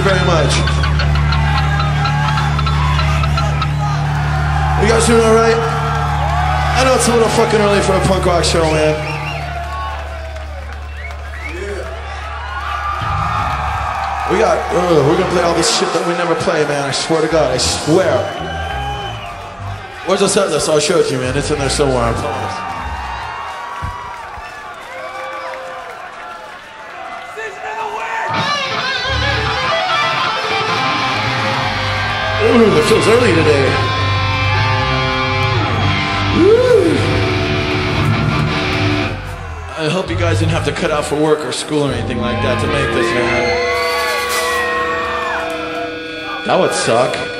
you very much. You guys doing all right? I know it's a little fucking early for a punk rock show, man. Yeah. We got, we're gonna play all this shit that we never play, man. I swear to God, I swear. Where's the set list? I'll show it to you, man. It's in there somewhere, I promise. Ooh, it feels early today. Woo. I hope you guys didn't have to cut out for work or school or anything like that to make this, man. That would suck.